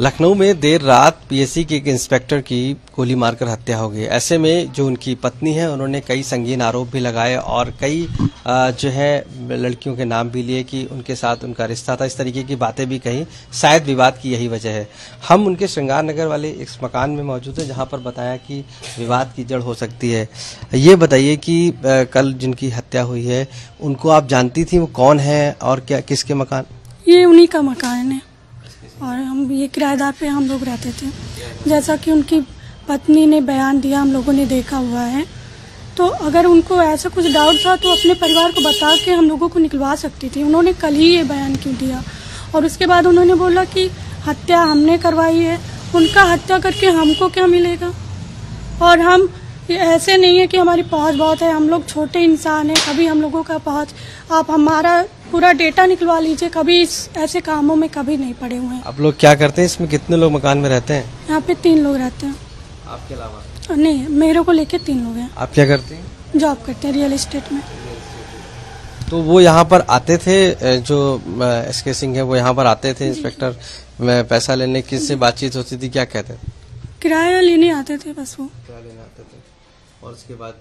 लखनऊ में देर रात पीएससी के एक इंस्पेक्टर की गोली मारकर हत्या हो गई। ऐसे में जो उनकी पत्नी है उन्होंने कई संगीन आरोप भी लगाए और कई जो है लड़कियों के नाम भी लिए कि उनके साथ उनका रिश्ता था, इस तरीके की बातें भी कही। शायद विवाद की यही वजह है। हम उनके श्रृंगार नगर वाले इस मकान में मौजूद हैं जहाँ पर बताया कि विवाद की जड़ हो सकती है। ये बताइए कि कल जिनकी हत्या हुई है उनको आप जानती थी, वो कौन है और क्या किसके मकान? ये उन्हीं का मकान है और हम ये किराएदार पे हम लोग रहते थे। जैसा कि उनकी पत्नी ने बयान दिया, हम लोगों ने देखा हुआ है, तो अगर उनको ऐसा कुछ डाउट था तो अपने परिवार को बता के हम लोगों को निकलवा सकती थी। उन्होंने कल ही ये बयान क्यों दिया? और उसके बाद उन्होंने बोला कि हत्या हमने करवाई है। उनका हत्या करके हमको क्या मिलेगा? और हम ऐसे नहीं है कि हमारी पहुँच बहुत है, हम लोग छोटे इंसान हैं, कभी हम लोगों का पहुँच, आप हमारा पूरा डेटा निकलवा लीजिए, कभी ऐसे कामों में कभी नहीं पड़े हुए हैं। आप लोग क्या करते हैं? इसमें कितने लोग मकान में रहते हैं? यहाँ पे 3 लोग रहते हैं। आपके अलावा? नहीं, मेरे को लेके 3 लोग हैं। आप क्या करते हैं? जॉब करते हैं रियल एस्टेट में। तो वो यहाँ पर आते थे, जो एस के सिंह है वो यहाँ पर आते थे इंस्पेक्टर में पैसा लेने, किससे बातचीत होती थी, क्या कहते? किराया लेने आते थे बस, वो किराया लेने आते थे और उसके बाद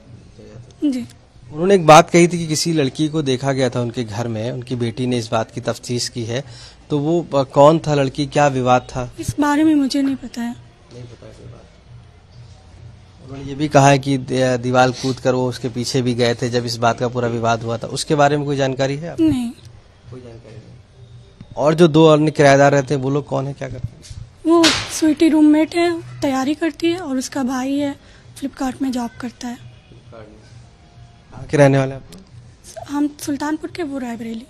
जी उन्होंने एक बात कही थी कि किसी लड़की को देखा गया था उनके घर में। उनकी बेटी ने इस बात की तफ्तीश की है, तो वो कौन था लड़की, क्या विवाद था इस बारे में? मुझे नहीं पता है, नहीं पता है कोई बात। उन्होंने ये भी कहा है कि दीवार कूद कर वो उसके पीछे भी गए थे जब इस बात का पूरा विवाद हुआ था। उसके बारे में कोई जानकारी है आपको? नहीं, कोई जानकारी नहीं। और जो 2 अन्य किराएदार रहते हैं वो लोग कौन है, क्या करते हैं? वो स्वीटी रूममेट है, तैयारी करती है, और उसका भाई है फ्लिपकार्ट में जॉब करता है। के रहने वाले आप? हम सुल्तानपुर के, वो रायबरेली।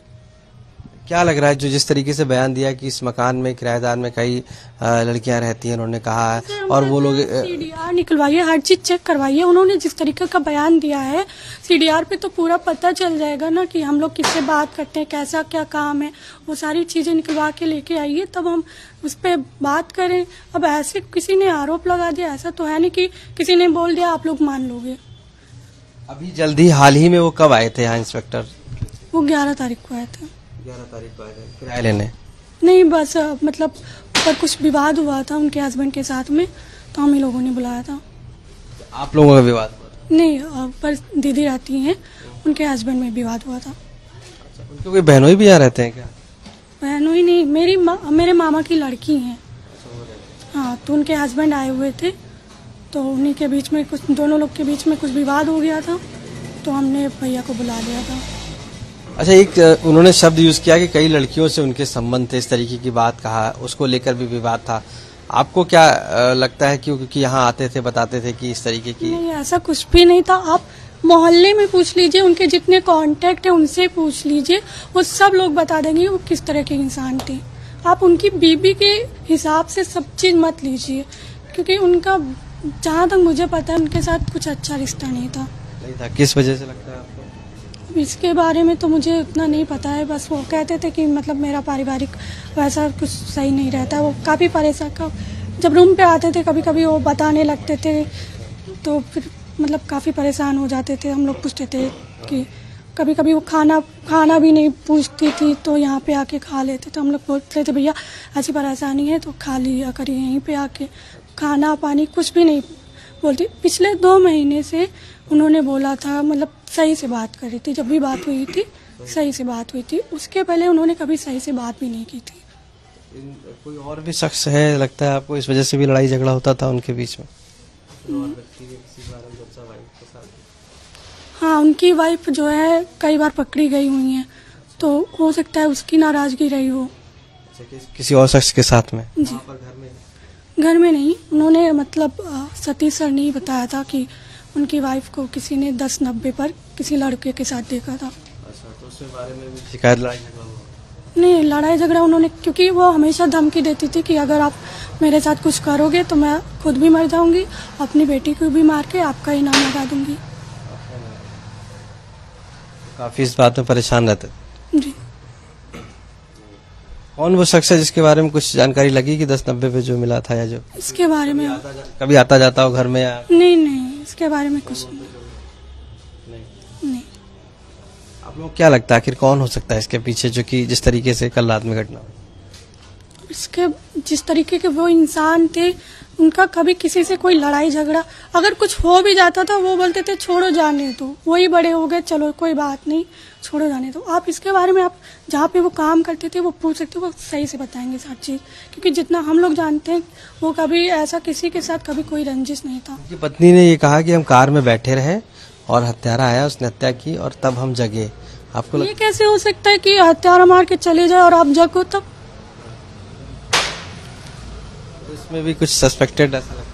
क्या लग रहा है जो जिस तरीके से बयान दिया कि इस मकान में किराएदार में कई लड़कियां रहती हैं, उन्होंने कहा है, और वो लोग CDR निकलवाइए, हर चीज चेक करवाइए। उन्होंने जिस तरीके का बयान दिया है CDR पे तो पूरा पता चल जाएगा ना कि हम लोग किससे बात करते हैं, कैसा क्या काम है, वो सारी चीजें निकलवा के लेके आइए तब हम उस पर बात करें। अब ऐसे किसी ने आरोप लगा दिया, ऐसा तो है नहीं कि किसी ने बोल दिया आप लोग मान लोगे। अभी जल्दी हाल ही में वो कब आए थे यहाँ इंस्पेक्टर? वो 11 तारीख को आए थे। 11 तारीख को आए थे किराया लेने? नहीं, बस मतलब पर कुछ विवाद हुआ था उनके हस्बैंड के साथ में, तो हम ही लोगों ने बुलाया था। तो आप लोगों का विवाद हुआ था? नहीं, पर दीदी रहती हैं, उनके हस्बैंड में विवाद हुआ था। अच्छा, उनके कोई बहनोई भी यहाँ रहते हैं क्या? बहनोई नहीं, मेरे मामा की लड़की है। हाँ, तो उनके हस्बैंड आए हुए थे, तो उन्हीं के बीच में कुछ, दोनों लोग के बीच में कुछ विवाद हो गया था, तो हमने भैया को बुला लिया था। अच्छा, एक उन्होंने शब्द यूज किया कि कई लड़कियों से उनके संबंध थे, इस तरीके की बात कहा, उसको लेकर भी विवाद था। आपको क्या लगता है क्योंकि यहाँ आते थे बताते थे कि इस तरीके की? नहीं, ऐसा कुछ भी नहीं था। आप मोहल्ले में पूछ लीजिए, उनके जितने कॉन्टेक्ट है उनसे पूछ लीजिए, वो सब लोग बता देंगे वो किस तरह के इंसान थे। आप उनकी बीबी के हिसाब से सब चीज मत लीजिए, क्योंकि उनका जहाँ तक मुझे पता है उनके साथ कुछ अच्छा रिश्ता नहीं था। नहीं था, किस वजह से लगता है आपको? इसके बारे में तो मुझे उतना नहीं पता है, बस वो कहते थे कि मतलब मेरा पारिवारिक वैसा कुछ सही नहीं रहता। वो काफ़ी परेशान का जब रूम पे आते थे, कभी कभी वो बताने लगते थे, तो फिर मतलब काफ़ी परेशान हो जाते थे। हम लोग पूछते थे कि कभी कभी वो खाना भी नहीं पूछती थी, तो यहाँ पे आके खा लेते। तो हम लोग बोलते थे भैया ऐसी परेशानी है तो खा लिया करिए यहीं पे आके, खाना पानी कुछ भी नहीं बोलती। पिछले 2 महीने से उन्होंने बोला था, मतलब सही से बात कर रही थी, जब भी बात हुई थी सही से बात हुई थी, उसके पहले उन्होंने कभी सही से बात भी नहीं की थी। कोई और भी शख्स है लगता है आपको, इस वजह से भी लड़ाई झगड़ा होता था उनके बीच में? हाँ, उनकी वाइफ जो है कई बार पकड़ी गई हुई है, तो हो सकता है उसकी नाराजगी रही हो। अच्छा, किसी और शख्स के साथ में? जी, घर में नहीं। उन्होंने मतलब सतीश सर ने ही बताया था कि उनकी वाइफ को किसी ने 1090 पर किसी लड़के के साथ देखा था। अच्छा, तो उसके बारे में भी शिकायत? लड़ाई झगड़ा नहीं, लड़ाई झगड़ा उन्होंने, क्योंकि वो हमेशा धमकी देती थी कि अगर आप मेरे साथ कुछ करोगे तो मैं खुद भी मर जाऊंगी, अपनी बेटी को भी मार के आपका ही नाम लगा दूंगी। काफी इस बात में परेशान रहते? जी। कौन वो शख्स है जिसके बारे में कुछ जानकारी लगी कि 1090 पे जो मिला था या जो? इसके बारे में कभी आता जाता हो घर में या? नहीं, इसके बारे में कुछ नहीं। आप लोग क्या लगता है आखिर कौन हो सकता है इसके पीछे, जो कि जिस तरीके से कल रात में घटना? उसके जिस तरीके के वो इंसान थे, उनका कभी किसी से कोई लड़ाई झगड़ा अगर कुछ हो भी जाता था वो बोलते थे छोड़ो जाने दो, वही बड़े हो गए, चलो कोई बात नहीं, छोड़ो जाने दो। आप इसके बारे में आप जहाँ पे वो काम करते थे वो पूछ सकते हो, वो सही से बताएंगे हर चीज़, क्योंकि जितना हम लोग जानते हैं वो कभी ऐसा किसी के साथ कभी कोई रंजिश नहीं था। पत्नी ने ये कहा कि हम कार में बैठे रहे और हत्यारा आया, उसने हत्या की और तब हम जगे। आपको ये कैसे हो सकता है कि हत्यारा मार के चले जाए और आप जगो? तब इसमें भी कुछ सस्पेक्टेड ऐसा लगता है।